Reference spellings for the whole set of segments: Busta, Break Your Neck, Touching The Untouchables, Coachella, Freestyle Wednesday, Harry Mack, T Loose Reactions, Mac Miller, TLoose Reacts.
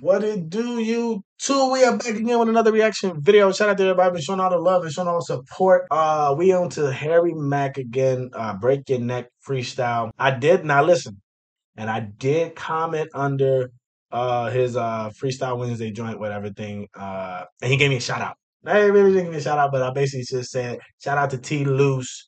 What it do, you two? We are back again with another reaction video. Shout out to everybody for showing all the love and showing all the support. We on to Harry Mack again, Break Your Neck Freestyle. I did comment under his Freestyle Wednesday joint with everything. And he gave me a shout out. Hey, really didn't give me a shout out, but I basically just said shout out to T Loose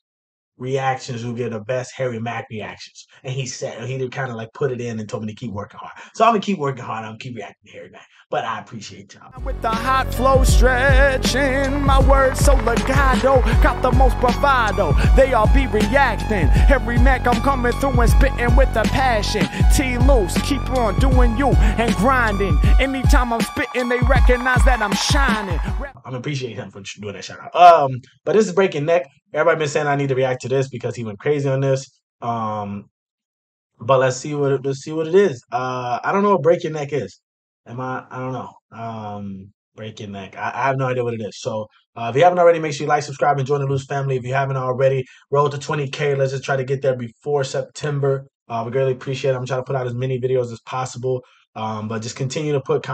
Reactions, who get the best Harry Mack reactions. And he said, he did kind of like put it in and told me to keep working hard. So I'm gonna keep working hard. I'm gonna keep reacting to Harry Mack. But I appreciate y'all. With the hot flow stretching, my words so legato, got the most bravado. They all be reacting. Harry Mack, I'm coming through and spitting with a passion. T Loose, keep on doing you and grinding. Anytime I'm spitting, they recognize that I'm shining. I'm appreciating him for doing that shout out. But this is Break Your Neck. Everybody been saying I need to react to this because he went crazy on this. But let's see what it is. I don't know what Break Your Neck is. I don't know. Break Your Neck. I have no idea what it is. So if you haven't already, make sure you like, subscribe, and join the Loose family. If you haven't already, roll to 20K. Let's just try to get there before September. We greatly appreciate it. I'm trying to put out as many videos as possible. But just continue to put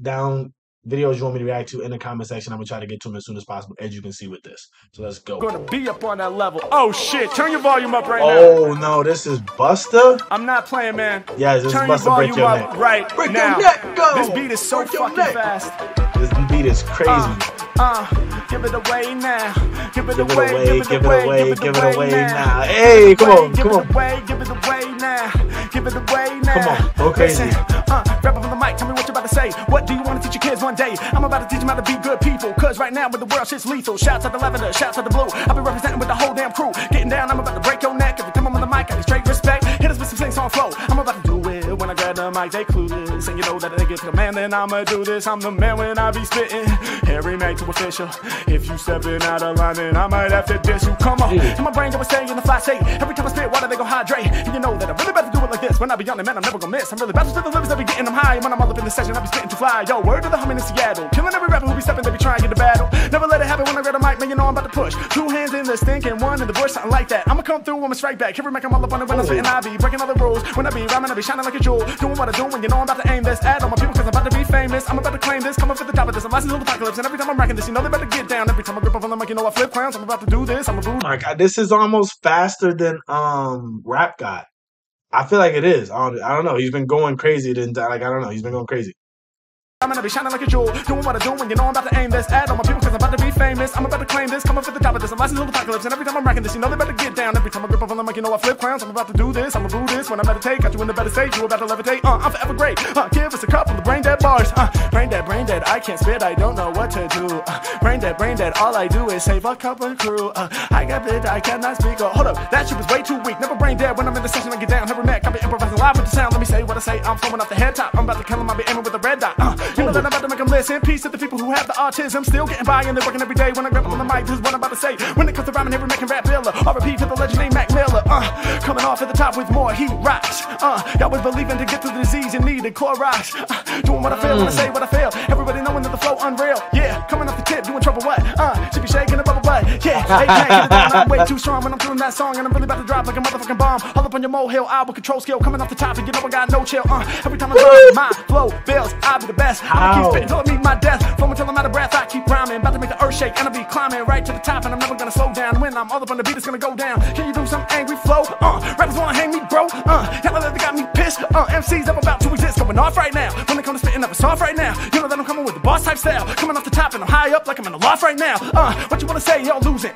down videos you want me to react to in the comment section. I'm gonna try to get to them as soon as possible, as you can see with this. So let's go. Gonna be up on that level. Oh shit, turn your volume up right now. Oh no, this is Busta? I'm not playing, man. Yeah, this turn is Busta, Break Your Neck. Right break now. Your neck, go. This beat is so break fucking fast. This beat is crazy. Give it away now. Give it away now. Hey, come on, come on. Give it away now. Come on, go crazy. Wrap up on the mic, tell me what you're about to say. What do you want to teach your kids one day? I'm about to teach them how to be good people. Cause right now with the world shit's lethal. Shouts out the lavender, shouts out the blue. I've been representing with the whole damn crew. Getting down, I'm about to break your neck. Every time I'm on the mic, I get straight respect. Hit us with some things on flow. I'm about to do it. When I grab the mic, they clueless. And you know that they get to the man, then I'ma do this. I'm the man when I be spitting. Harry Mack to official. If you stepping out of line, then I might have to diss you. Come on. In my brain, I was staying in the fly state. Every time I spit, why do they go hydrate? And you know that I'm really about to do it like this. When I be on the man, I'm never gonna miss. I'm really about to spit the lyrics, I be getting them high. When I'm all up in the session, I be spitting to fly. Yo, word to the homie in Seattle. Killing every rapper who be stepping, they be trying to get the battle. Never let it happen when I grab a mic, man, you know I'm about to push. Two hands in the stink and one in the bush, something like that. I'ma come through, I'ma strike back. Harry Mack, I'm all up on the windows, and I be breaking all the rules. When I be rhyming, I be shining like a jewel. Doing what I do, and you know I'm about to aim this at all my people, cause I'm about to be famous. I'm about to claim this, coming for the top of this. I'm licensed to the apocalypse, and every time I'm racking this, you know they better get down. Every time I grip up on the mic, you know I flip clowns. I'm about to do this. I'm a boom. My God, this is almost faster than Rap God. I feel like it is. I don't know. He's been going crazy. He's been going crazy. I'm gonna be shining like a jewel, doing what I do, and you know I'm about to aim this at all my people, cause I'm about to be famous. I'm about to claim this, coming for the top of this. I'm licensed to the apocalypse, and every time I'm racking this, you know they better get down. Every time I grip up on the mic, you know I flip clowns. I'm about to do this, I'm gonna do this. When I meditate, got you in the better stage, you about to levitate. I'm forever great. Give us a cup of the brain dead bars. Brain dead, I can't spit, I don't know what to do. Brain dead, all I do is save a cup of crew. I got bit, I cannot speak. Hold up, that shit was way too weak. Never brain dead when I'm in the session, I get down. Harry Mack, I be improvising live with the sound. Let me say what I say, I'm flowing off the head top. I'm about to kill him, I be aiming with the red dot. You know that I'm about to make them listen. Peace to the people who have the autism. Still getting by and they're working every day. When I grab up on the mic, this is what I'm about to say. When it comes to rhyming, Harry Mack and Rap Miller. R.I.P. to the legend named Mac Miller. Coming off at the top with more heat rocks. Y'all was believing to get through the disease and needed core rocks. Doing what I feel when I say what I feel. Everybody knowing that the flow unreal. Yeah, coming off the tip, doing trouble what? Should be shaking up a butt. Yeah, hey, get it down. I'm way too strong when I'm doing that song. And I'm really about to drop like a motherfucking bomb. All up on your molehill, I will control skill. Coming off the top and you know I got no chill. Every time I drop my flow bills, I be the best. I keep spitting till I meet my death. Flowing till I'm out of breath, I keep rhyming. About to make the earth shake, and I'll be climbing right to the top, and I'm never gonna slow down. When I'm all up on the beat, it's gonna go down. Can you do some angry flow? Rappers wanna hang me, bro. Y'all know that they got me pissed. MCs, I'm about to exist. Going off right now. When it comes to spitting up, it's off right now. You know that I'm coming with the boss type style. Coming off the top, and I'm high up like I'm in a loft right now. What you wanna say? Y'all losing.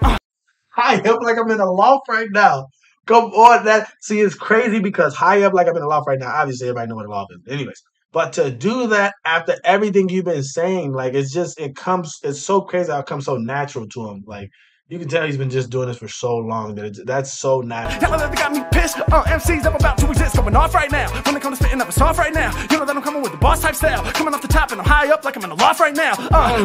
High up like I'm in a loft right now. Come on, that. See, it's crazy because high up like I'm in a loft right now. Obviously, everybody know what a loft is. Anyways. But to do that after everything you've been saying, like, it's just, it's so crazy how it comes so natural to him. Like, you can tell he's been just doing this for so long that that's so natural. Y'all know they got me pissed. MCs, I'm about to exist. Going off right now. When it comes to spitting up, it's off right now. You know that I'm coming with the boss type style. Coming off the top and I'm high up like I'm in the loft right now.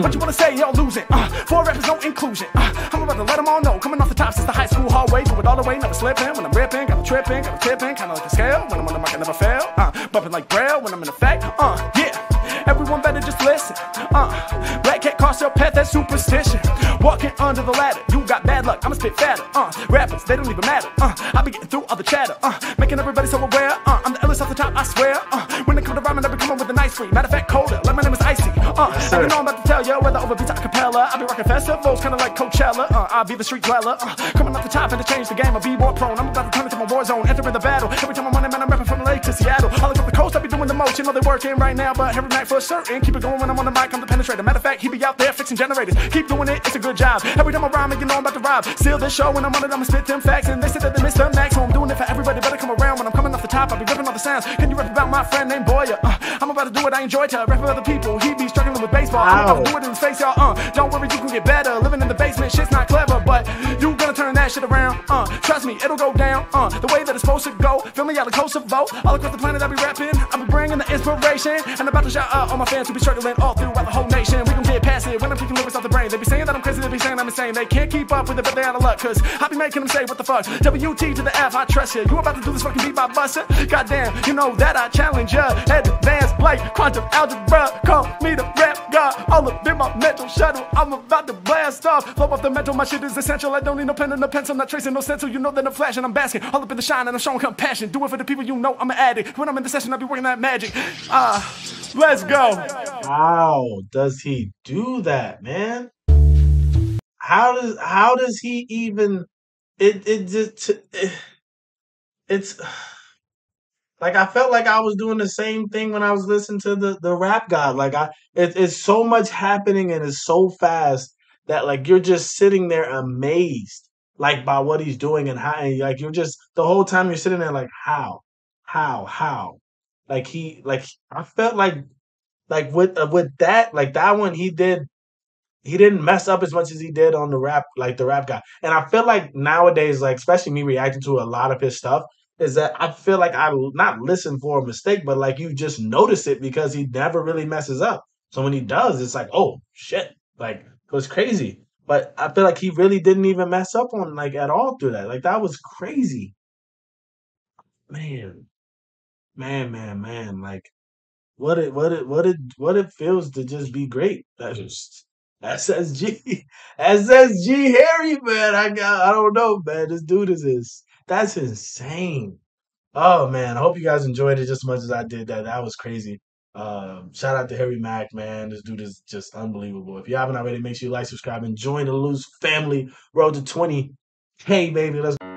What you want to say? Y'all losing. Four rappers, no inclusion. I'm about to let them all know. Coming off the top since the high school hallway. Going all the way, never slipping. When I'm ripping, got a tripping. Kind of like a scale. When I'm on the mic, I never fail. Bumping like braille when I'm in effect. Yeah. Everyone better just listen. Black cat cost your pet, that's superstition. Walking under the ladder, you got bad luck. I'ma spit fatter. Rappers, they don't even matter. I be getting through all the chatter. Making everybody so aware. I'm the illest off the top, I swear. When it comes to rhyming, I be coming with a nice ice-free. Matter of fact, colder, like my name is Icy. And you know I'm about to tell you, whether over beats a cappella, I'll be rocking festivals, kind of like Coachella. I'll be the street dweller, coming off the top and to change the game. I'll be more prone, I'm about to turn into my war zone, entering the battle. Every time I'm on it, man, I'm rapping from LA to Seattle. All over the coast, I'll be doing the most. You know they're working right now, but Harry Mack for certain. Keep it going when I'm on the mic, I'm the penetrator. Matter of fact, he be out there fixing generators. Keep doing it, it's a good job. Every time I rhyme, you know I'm about to rob. Steal this show, when I'm on it, I'ma spit them facts. And they said that they missed them max, so I'm doing it for everybody. Better come around when I'm coming off the top, I'll be ripping all the sounds. Can you rap about my friend named Boyer? I'm about to do it, I enjoy to rap with other people. He be struggling with baseball. I'm about to do it in his face, y'all. Don't worry, you can get better. Living in the basement, shit's not clever, but you gonna turn that shit around. Trust me, it'll go down. The way that it's supposed to go. Feel me out of Kosovo, all across the planet. I'll be rapping, I'll be bringing the inspiration, and I'm about to shout out all my fans who be struggling all throughout the whole nation. We can get past it when I'm picking lyrics off the brain. They be saying that I'm crazy, they be saying I'm insane. They can't keep up with it, but they out of luck, cause I be making them say what the fuck. WT to the F, I trust you. You about to do this fucking beat by Busta? Goddamn, you know that I challenge ya. Advanced like quantum algebra, call me the rap god. All up in my mental shuttle, I'm about to blast off. Flow off the mental, my shit is essential. I don't need no pen and no pencil, not tracing no stencil. You know that I'm flashing, I'm basking all up in the shine, and I'm showing compassion. Do it for the people, you know I'm an addict. When I'm in the session, I'll be working that magic. Let's go. How does he do that, man? How does he even? It's like I felt like I was doing the same thing when I was listening to the rap god. Like it's so much happening and it's so fast that like you're just sitting there amazed like by what he's doing and how, and like you're just the whole time you're sitting there like how. I felt like with that, like that one, he didn't mess up as much as he did on the rap guy. And I feel like nowadays, like especially me reacting to a lot of his stuff, is that I feel like I not listen for a mistake, but like you just notice it because he never really messes up. So when he does, it's like, oh shit, like it was crazy. But I feel like he really didn't even mess up on like at all through that. Like that was crazy, man. Man, like what it feels to just be great. That's SSG Harry, man. I don't know, man. This dude is that's insane. Oh man, I hope you guys enjoyed it just as much as I did. That was crazy. Shout out to Harry Mack, man. This dude is just unbelievable. If you haven't already, make sure you like, subscribe, and join the Loose family. Road to 20K, baby. Let's go.